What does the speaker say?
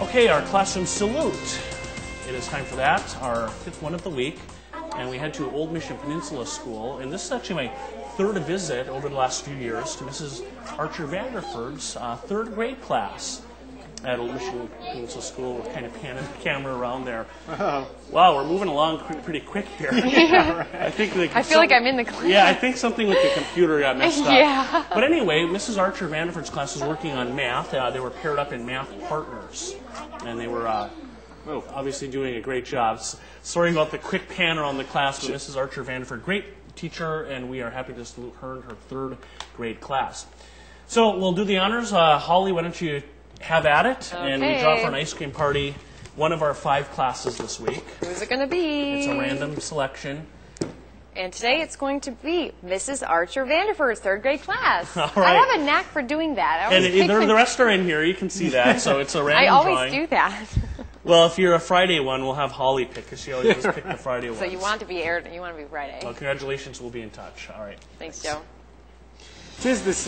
Okay, our classroom salute. It is time for that, our fifth one of the week. And we head to Old Mission Peninsula School. And this is actually my third visit over the last few years to Mrs. Archer-Vanderford's third grade class at Old Mission Peninsula School. We're kind of panning the camera around there. Oh. Wow, we're moving along pretty quick here. Yeah, right. I feel like I'm in the class. Yeah, I think something with the computer got messed up. Yeah. But anyway, Mrs. Archer-Vanderford's class was working on math. They were paired up in math partners, and they were obviously doing a great job. Sorry about the quick pan around the class, but Mrs. Archer-Vanderford, great teacher, and we are happy to salute her in her third grade class. So we'll do the honors. Holly, why don't you have at it? Okay. And we draw for an ice cream party, one of our 5 classes this week. Who's it going to be? It's a random selection. And today it's going to be Mrs. Archer-Vanderford's third grade class. All right. I have a knack for doing that. The rest are in here. You can see that. So it's a random drawing. I always do that. Well, if you're a Friday one, we'll have Holly pick, because she always does pick the Friday one. So you want to be aired, and you want to be Friday. Well, congratulations. We'll be in touch. All right. Thanks, Joe. 'Tis the